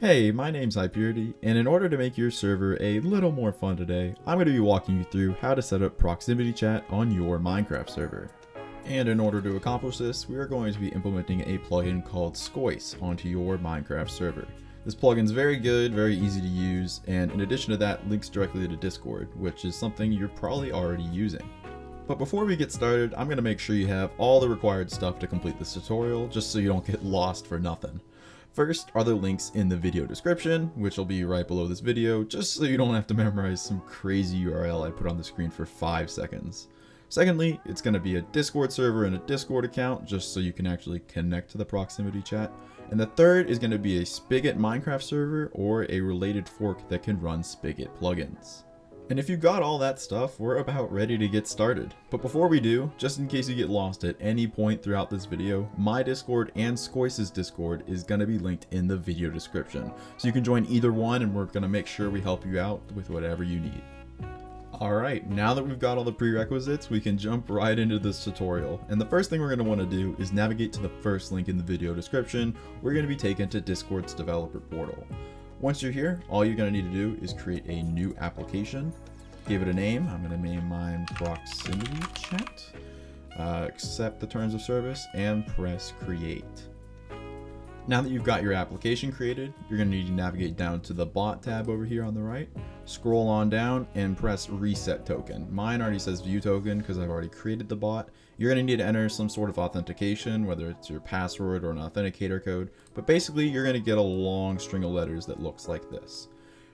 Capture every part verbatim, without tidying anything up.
Hey, my name's Highpurity, and in order to make your server a little more fun today, I'm going to be walking you through how to set up proximity chat on your Minecraft server. And in order to accomplish this, we are going to be implementing a plugin called Skoice onto your Minecraft server. This plugin's very good, very easy to use, and in addition to that, links directly to Discord, which is something you're probably already using. But before we get started, I'm going to make sure you have all the required stuff to complete this tutorial, just so you don't get lost for nothing. First are the links in the video description, which will be right below this video, just so you don't have to memorize some crazy U R L I put on the screen for five seconds. Secondly, it's going to be a Discord server and a Discord account, just so you can actually connect to the proximity chat. And the third is going to be a Spigot Minecraft server or a related fork that can run Spigot plugins. And if you got all that stuff, we're about ready to get started. But before we do, just in case you get lost at any point throughout this video, my Discord and Skoice's Discord is going to be linked in the video description. So you can join either one and we're going to make sure we help you out with whatever you need. Alright, now that we've got all the prerequisites, we can jump right into this tutorial. And the first thing we're going to want to do is navigate to the first link in the video description. We're going to be taken to Discord's developer portal. Once you're here, all you're going to need to do is create a new application, give it a name. I'm going to name mine Proximity Chat, uh, accept the terms of service, and press create. Now that you've got your application created, you're going to need to navigate down to the bot tab over here on the right, scroll on down, and press reset token. Mine already says view token because I've already created the bot. You're going to need to enter some sort of authentication, whether it's your password or an authenticator code, but basically you're going to get a long string of letters that looks like this.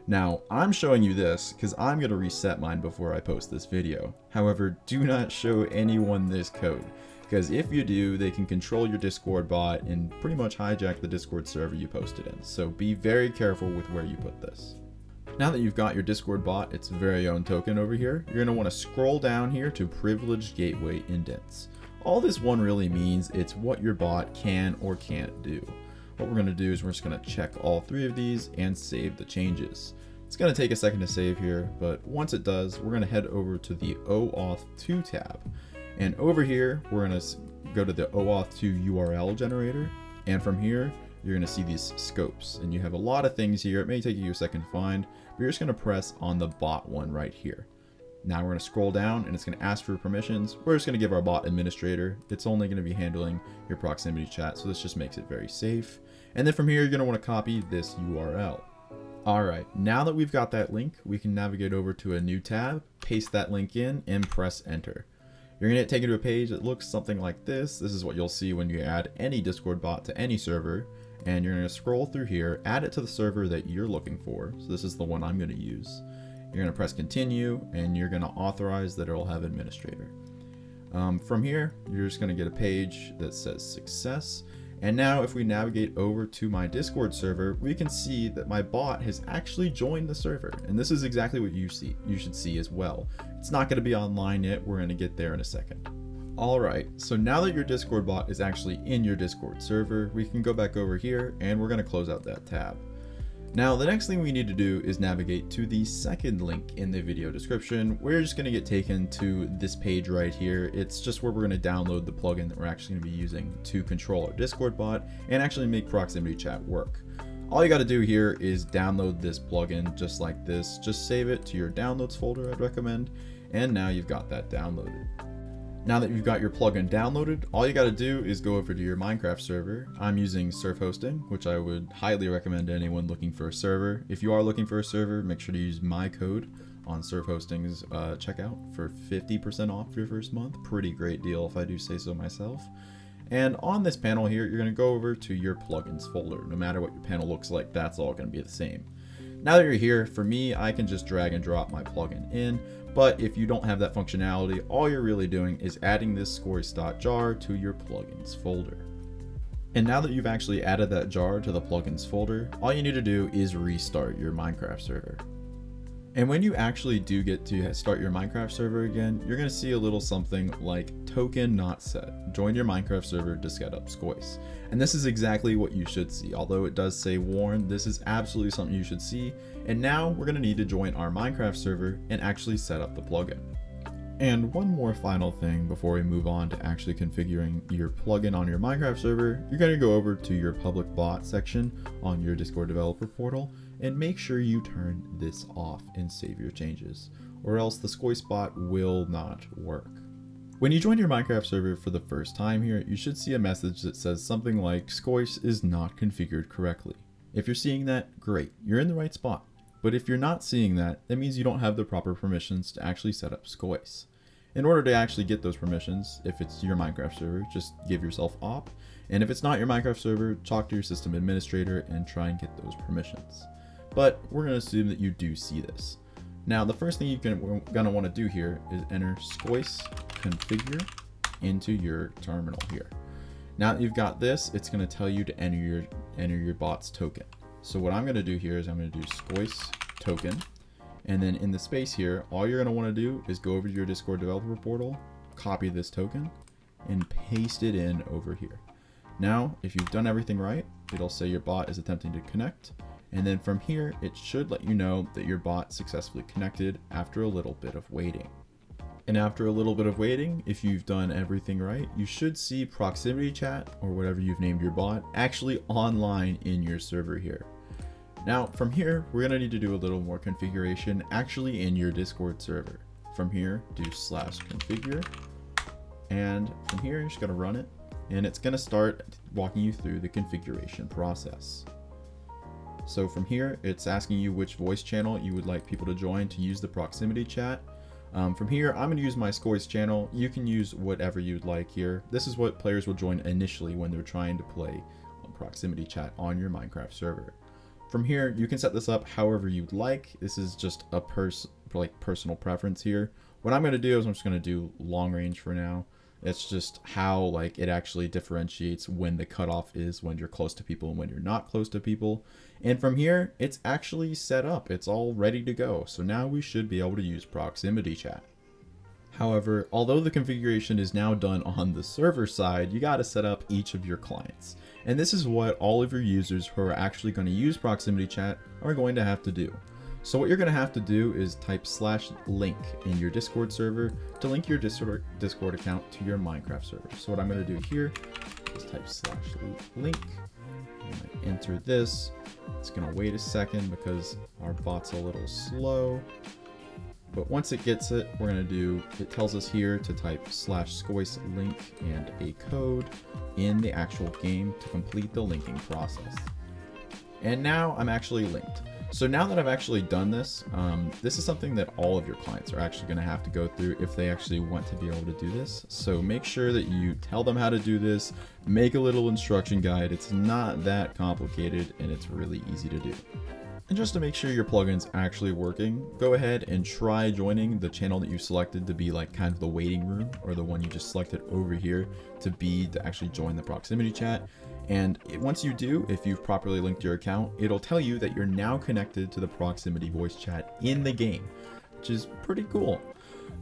Now, I'm showing you this because I'm going to reset mine before I post this video. However, do not show anyone this code, because if you do, they can control your Discord bot and pretty much hijack the Discord server you posted in. So be very careful with where you put this. Now that you've got your Discord bot its very own token over here, you're going to want to scroll down here to Privileged Gateway Intents. All this one really means it's what your bot can or can't do. What we're going to do is we're just going to check all three of these and save the changes. It's going to take a second to save here, but once it does, we're going to head over to the O auth two tab. And over here, we're going to go to the O auth two U R L generator, and from here, you're going to see these scopes, and you have a lot of things here. It may take you a second to find, but you're just going to press on the bot one right here. Now we're going to scroll down, and it's going to ask for permissions. We're just going to give our bot administrator. It's only going to be handling your proximity chat, so this just makes it very safe. And then from here, you're going to want to copy this U R L. All right, now that we've got that link, we can navigate over to a new tab, paste that link in, and press enter. You're going to get taken to a page that looks something like this. This is what you'll see when you add any Discord bot to any server. And you're going to scroll through here, add it to the server that you're looking for. So this is the one I'm going to use. You're going to press continue, and you're going to authorize that it'll have administrator. Um, from here, you're just going to get a page that says success. And now if we navigate over to my Discord server, we can see that my bot has actually joined the server. And this is exactly what you see. You should see as well. It's not going to be online yet. We're going to get there in a second. All right, so now that your Discord bot is actually in your Discord server, we can go back over here and we're going to close out that tab. Now, the next thing we need to do is navigate to the second link in the video description. We're just going to get taken to this page right here. It's just where we're going to download the plugin that we're actually going to be using to control our Discord bot and actually make proximity chat work. All you got to do here is download this plugin just like this. Just save it to your downloads folder, I'd recommend. And now you've got that downloaded. Now that you've got your plugin downloaded, all you got to do is go over to your Minecraft server. I'm using Surf Hosting, which I would highly recommend to anyone looking for a server. If you are looking for a server, make sure to use my code on Surf Hosting's uh, checkout for fifty percent off your first month. Pretty great deal if I do say so myself. And on this panel here, you're going to go over to your plugins folder. No matter what your panel looks like, that's all going to be the same. Now that you're here, for me, I can just drag and drop my plugin in, but if you don't have that functionality, all you're really doing is adding this skoice.jar to your plugins folder. And now that you've actually added that jar to the plugins folder, all you need to do is restart your Minecraft server. And when you actually do get to start your Minecraft server again, you're going to see a little something like token not set. Join your Minecraft server to set up Skoice. And this is exactly what you should see. Although it does say warn, this is absolutely something you should see. And now we're going to need to join our Minecraft server and actually set up the plugin. And one more final thing before we move on to actually configuring your plugin on your Minecraft server, you're going to go over to your public bot section on your Discord developer portal and make sure you turn this off and save your changes, or else the Skoice bot will not work. When you join your Minecraft server for the first time here, you should see a message that says something like Skoice is not configured correctly. If you're seeing that, great, you're in the right spot. But if you're not seeing that, that means you don't have the proper permissions to actually set up Skoice. In order to actually get those permissions, if it's your Minecraft server, just give yourself op. And if it's not your Minecraft server, talk to your system administrator and try and get those permissions. But we're going to assume that you do see this. Now, the first thing you're going to want to do here is enter Skoice configure into your terminal here. Now that you've got this, it's going to tell you to enter your, enter your bot's token. So what I'm going to do here is I'm going to do Skoice token, and then in the space here, all you're going to want to do is go over to your Discord developer portal, copy this token, and paste it in over here. Now, if you've done everything right, it'll say your bot is attempting to connect, and then from here, it should let you know that your bot successfully connected after a little bit of waiting. And after a little bit of waiting, if you've done everything right, you should see proximity chat, or whatever you've named your bot, actually online in your server here. Now from here, we're gonna need to do a little more configuration actually in your Discord server. From here, do slash configure. And from here, you're just gonna run it, and it's gonna start walking you through the configuration process. So from here, it's asking you which voice channel you would like people to join to use the proximity chat. Um, from here, I'm going to use my Skoice channel. You can use whatever you'd like here. This is what players will join initially when they're trying to play proximity chat on your Minecraft server. From here, you can set this up however you'd like. This is just a pers like personal preference here. What I'm going to do is I'm just going to do long range for now. It's just how like it actually differentiates when the cutoff is, when you're close to people and when you're not close to people. And from here, it's actually set up. It's all ready to go. So now we should be able to use proximity chat. However, although the configuration is now done on the server side, you got to set up each of your clients. And this is what all of your users who are actually going to use proximity chat are going to have to do. So what you're going to have to do is type slash link in your Discord server to link your Discord Discord account to your Minecraft server. So what I'm going to do here is type slash link, and I enter this. It's going to wait a second because our bot's a little slow. But once it gets it, we're going to do, it tells us here to type slash Skoice link and a code in the actual game to complete the linking process. And now I'm actually linked. So now that I've actually done this, um, this is something that all of your clients are actually going to have to go through if they actually want to be able to do this. So make sure that you tell them how to do this, make a little instruction guide. It's not that complicated and it's really easy to do. And just to make sure your plugin's actually working, go ahead and try joining the channel that you selected to be like kind of the waiting room, or the one you just selected over here to be to actually join the proximity chat. And once you do, if you've properly linked your account, it'll tell you that you're now connected to the proximity voice chat in the game, which is pretty cool.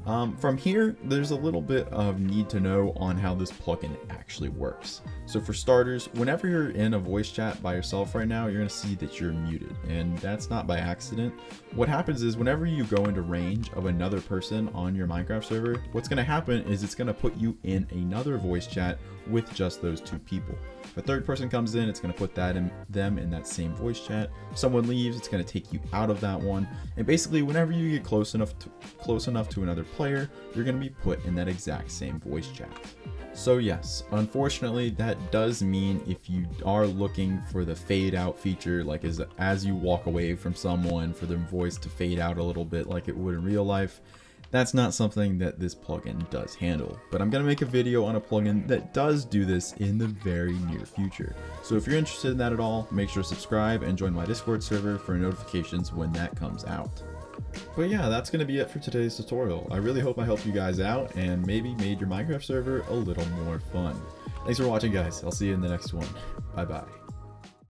Um, from here, there's a little bit of need to know on how this plugin actually works. So for starters, whenever you're in a voice chat by yourself right now, you're going to see that you're muted, and that's not by accident. What happens is whenever you go into range of another person on your Minecraft server, what's going to happen is it's going to put you in another voice chat with just those two people. If a third person comes in, it's going to put that in them in that same voice chat. If someone leaves, it's going to take you out of that one. And basically, whenever you get close enough to, close enough to another player, you're going to be put in that exact same voice chat. So yes, unfortunately, that does mean if you are looking for the fade out feature, like as, as you walk away from someone for their voice to fade out a little bit like it would in real life, that's not something that this plugin does handle, but I'm going to make a video on a plugin that does do this in the very near future. So if you're interested in that at all, make sure to subscribe and join my Discord server for notifications when that comes out. But yeah, that's going to be it for today's tutorial. I really hope I helped you guys out and maybe made your Minecraft server a little more fun. Thanks for watching, guys. I'll see you in the next one. Bye bye.